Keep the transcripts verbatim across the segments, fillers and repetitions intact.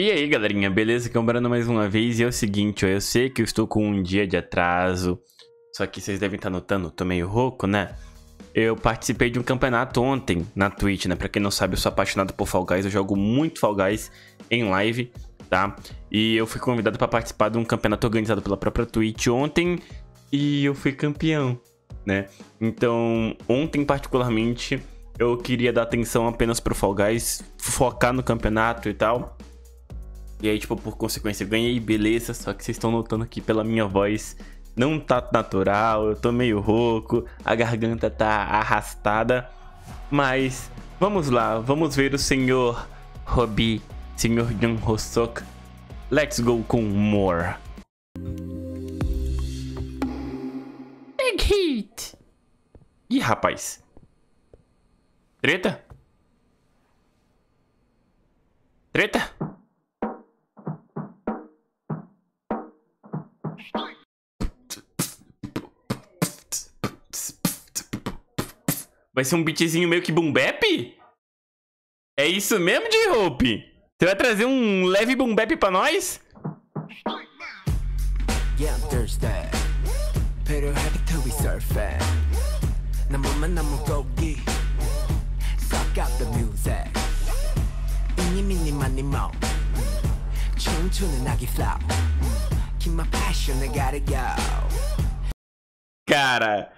E aí galerinha, beleza? Comparando mais uma vez, e é o seguinte, ó, eu sei que eu estou com um dia de atraso, só que vocês devem estar notando, tô meio rouco, né? Eu participei de um campeonato ontem na Twitch, né? Pra quem não sabe, eu sou apaixonado por Fall Guys, eu jogo muito Fall Guys em live, tá? E eu fui convidado pra participar de um campeonato organizado pela própria Twitch ontem, e eu fui campeão, né? Então, ontem particularmente, eu queria dar atenção apenas pro Fall Guys, focar no campeonato e tal. E aí, tipo, por consequência, eu ganhei, beleza, só que vocês estão notando aqui pela minha voz, não tá natural, eu tô meio rouco, a garganta tá arrastada. Mas vamos lá, vamos ver o senhor Hobi, senhor Jungkook Sok. Let's go com more. Big Hit! Ih, rapaz. Treta? Treta? Vai ser um beatzinho meio que boom bap? É isso mesmo, J-Hope? Você vai trazer um leve boom bap pra nós? Cara,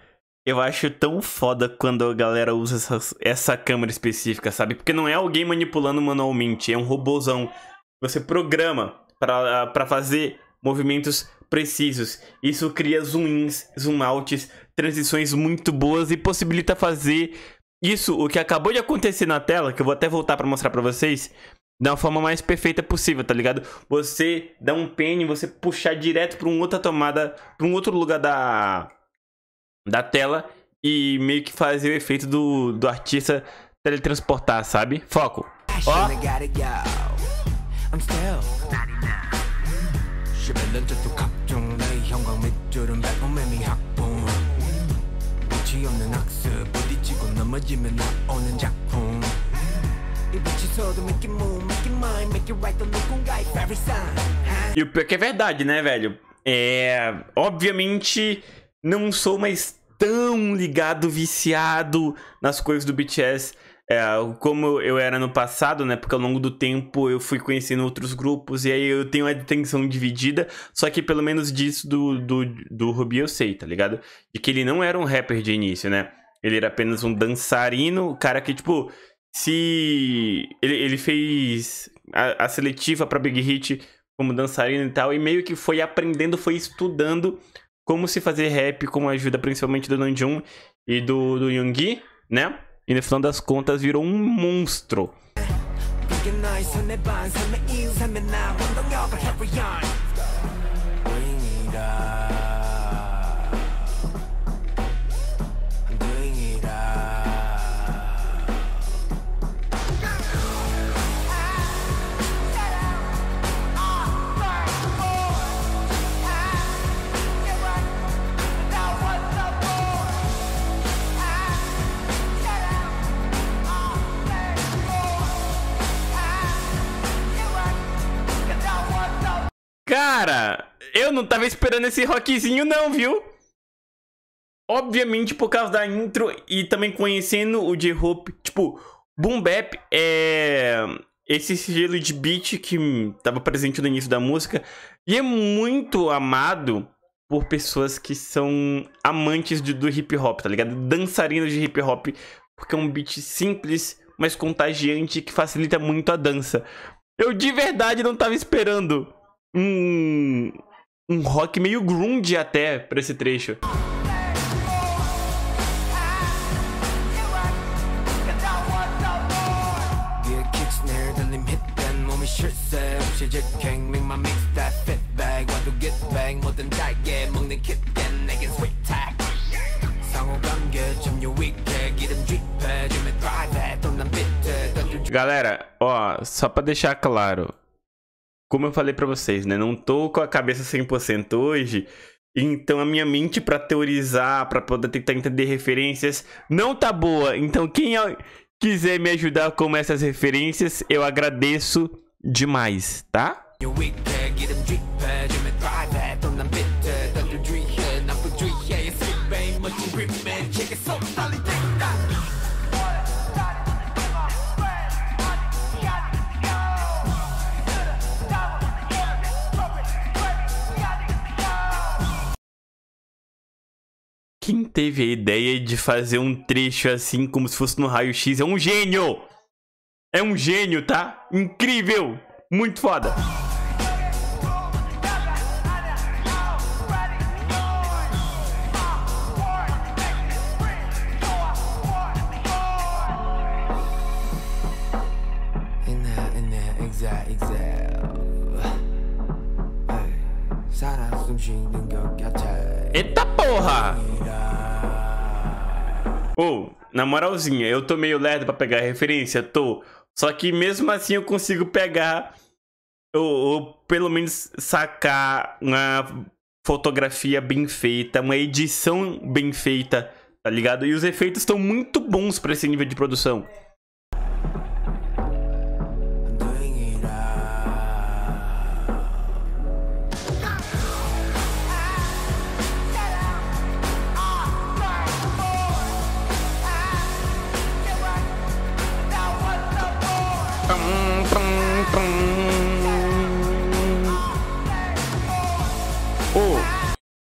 eu acho tão foda quando a galera usa essa, essa câmera específica, sabe? Porque não é alguém manipulando manualmente, é um robôzão. Você programa pra, pra fazer movimentos precisos. Isso cria zoom-ins, zoom-outs, transições muito boas e possibilita fazer isso, o que acabou de acontecer na tela, que eu vou até voltar pra mostrar pra vocês, da forma mais perfeita possível, tá ligado? Você dá um pen e você puxar direto pra uma outra tomada, pra um outro lugar da... da tela e meio que fazer o efeito do, do artista teletransportar, sabe? Foco! Ó! E o pior que é verdade, né, velho? É... Obviamente... Não sou mais tão ligado, viciado nas coisas do B T S é, como eu era no passado, né? Porque ao longo do tempo eu fui conhecendo outros grupos e aí eu tenho a atenção dividida. Só que pelo menos disso do, do, do Ruby eu sei, tá ligado? De que ele não era um rapper de início, né? Ele era apenas um dançarino, o cara que, tipo, se... Ele, ele fez a, a seletiva pra Big Hit como dançarino e tal. E meio que foi aprendendo, foi estudando como se fazer rap com a ajuda principalmente do Namjoon e do, do Yoongi, né? E no final das contas virou um monstro. Cara, eu não tava esperando esse rockzinho não, viu? Obviamente por causa da intro e também conhecendo o J-Hope, tipo, boom bap é esse estilo de beat que tava presente no início da música e é muito amado por pessoas que são amantes de, do hip hop, tá ligado? Dançarinos de hip hop, porque é um beat simples, mas contagiante que facilita muito a dança. Eu de verdade não tava esperando Um, um rock meio grunge até pra esse trecho. Galera, ó, só pra deixar claro, como eu falei pra vocês, né? Não tô com a cabeça cem por cento hoje, então a minha mente pra teorizar, pra poder tentar entender referências, não tá boa. Então quem quiser me ajudar com essas referências, eu agradeço demais, tá? Quem teve a ideia de fazer um trecho assim, como se fosse no raio-x, é um gênio! É um gênio, tá? Incrível! Muito foda! Eita porra! Ou, oh, na moralzinha, eu tô meio lerdo pra pegar referência, tô. Só que mesmo assim eu consigo pegar, ou, ou pelo menos sacar uma fotografia bem feita, uma edição bem feita, tá ligado? E os efeitos estão muito bons pra esse nível de produção.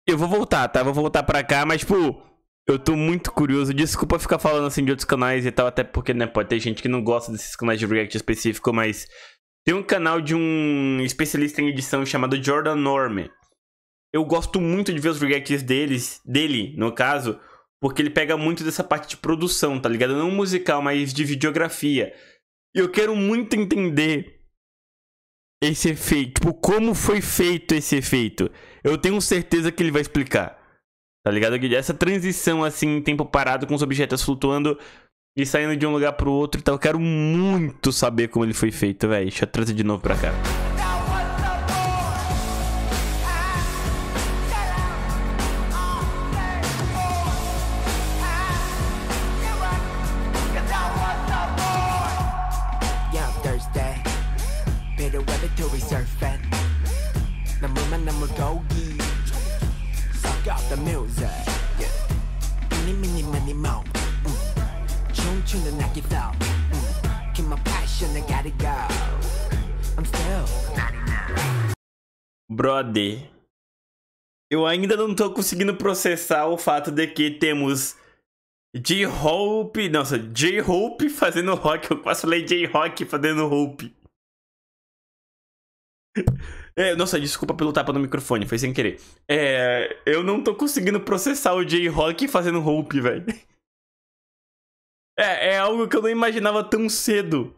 Eu vou voltar, tá? Vou voltar pra cá, mas, tipo, eu tô muito curioso. Desculpa ficar falando, assim, de outros canais e tal, até porque, né, pode ter gente que não gosta desses canais de react específico, mas tem um canal de um especialista em edição chamado Jordan Norman. Eu gosto muito de ver os reacts deles, dele, no caso, porque ele pega muito dessa parte de produção, tá ligado? Não musical, mas de videografia. E eu quero muito entender esse efeito, tipo, como foi feito esse efeito. Eu tenho certeza que ele vai explicar, tá ligado? Essa transição, assim, em tempo parado, com os objetos flutuando e saindo de um lugar pro outro e tal. Eu quero muito saber como ele foi feito, velho. Deixa eu trazer de novo pra cá. Brother, eu ainda não tô conseguindo processar o fato de que temos J-Hope, nossa, J-Hope fazendo rock. Eu quase falei J-Rock fazendo Hope. É, nossa, desculpa pelo tapa no microfone, foi sem querer. É, eu não tô conseguindo processar o J-Rock fazendo Hope, velho. É, é algo que eu não imaginava tão cedo.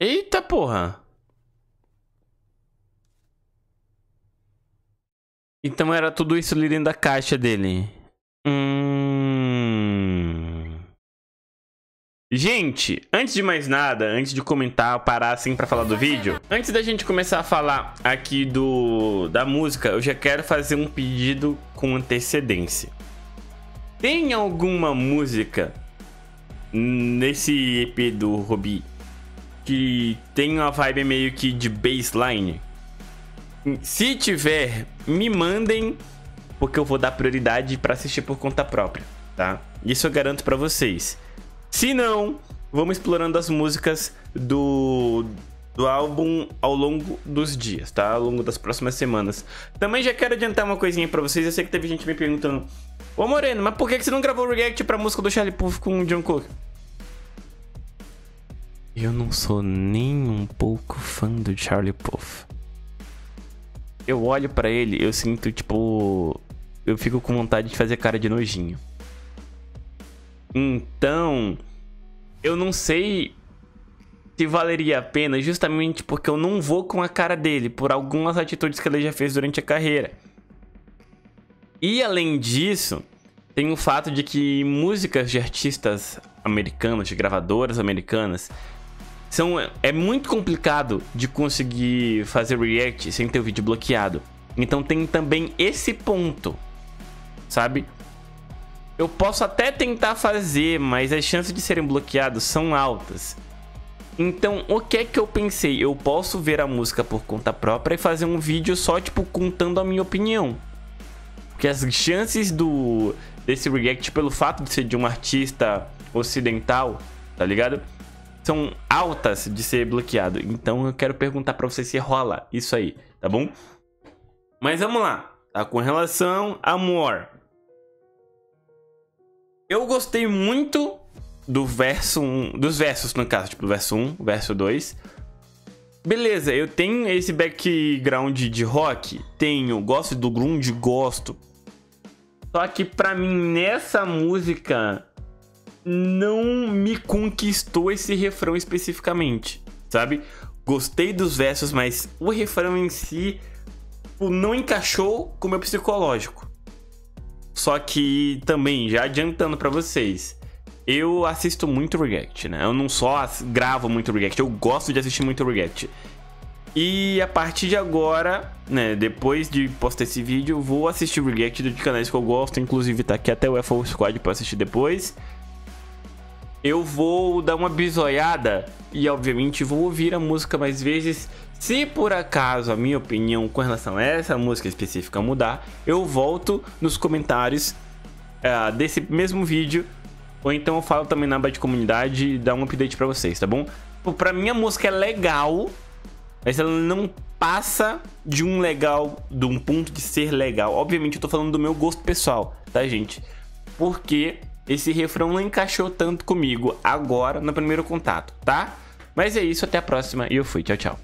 Eita porra! Então era tudo isso ali dentro da caixa dele. Hum... Gente, antes de mais nada, antes de comentar, parar assim pra falar do vídeo, antes da gente começar a falar aqui do da música, eu já quero fazer um pedido com antecedência. Tem alguma música nesse E P do Robi que tem uma vibe meio que de baseline? Se tiver, me mandem, porque eu vou dar prioridade pra assistir por conta própria, tá? Isso eu garanto pra vocês. Se não, vamos explorando as músicas do, do álbum ao longo dos dias, tá? Ao longo das próximas semanas. Também já quero adiantar uma coisinha pra vocês. Eu sei que teve gente me perguntando: ô Moreno, mas por que você não gravou o react pra música do Charlie Puth com o Jungkook? Eu não sou nem um pouco fã do Charlie Puth. Eu olho pra ele, eu sinto, tipo... eu fico com vontade de fazer cara de nojinho. Então... eu não sei se valeria a pena, justamente porque eu não vou com a cara dele, por algumas atitudes que ele já fez durante a carreira. E além disso, tem o fato de que músicas de artistas americanos, de gravadoras americanas... São, é muito complicado de conseguir fazer react sem ter o vídeo bloqueado. Então tem também esse ponto, sabe? Eu posso até tentar fazer, mas as chances de serem bloqueados são altas. Então, o que é que eu pensei? Eu posso ver a música por conta própria e fazer um vídeo só, tipo, contando a minha opinião. Porque as chances do desse react, pelo fato de ser de um artista ocidental, tá ligado? São altas de ser bloqueado. Então, eu quero perguntar pra você se rola isso aí, tá bom? Mas vamos lá, tá? Com relação a More. Eu gostei muito do verso um, dos versos, no caso, tipo, verso um, verso dois. Beleza, eu tenho esse background de rock, tenho, gosto do grunge, gosto. Só que pra mim, nessa música, não me conquistou esse refrão especificamente, sabe? Gostei dos versos, mas o refrão em si não encaixou com o meu psicológico. Só que também, já adiantando pra vocês, eu assisto muito react, né? Eu não só gravo muito react, eu gosto de assistir muito react. E a partir de agora, né, depois de postar esse vídeo, vou assistir react de canais que eu gosto. Inclusive tá aqui até o EFORSquad pra assistir depois. Eu vou dar uma bisoiada e obviamente vou ouvir a música mais vezes. Se por acaso a minha opinião com relação a essa música específica mudar, eu volto nos comentários uh, desse mesmo vídeo. Ou então eu falo também na aba de comunidade e dá um update pra vocês, tá bom? Pra mim a música é legal, mas ela não passa de um legal, de um ponto de ser legal. Obviamente eu tô falando do meu gosto pessoal, tá, gente? Porque esse refrão não encaixou tanto comigo agora no primeiro contato, tá? Mas é isso, até a próxima e eu fui, tchau, tchau.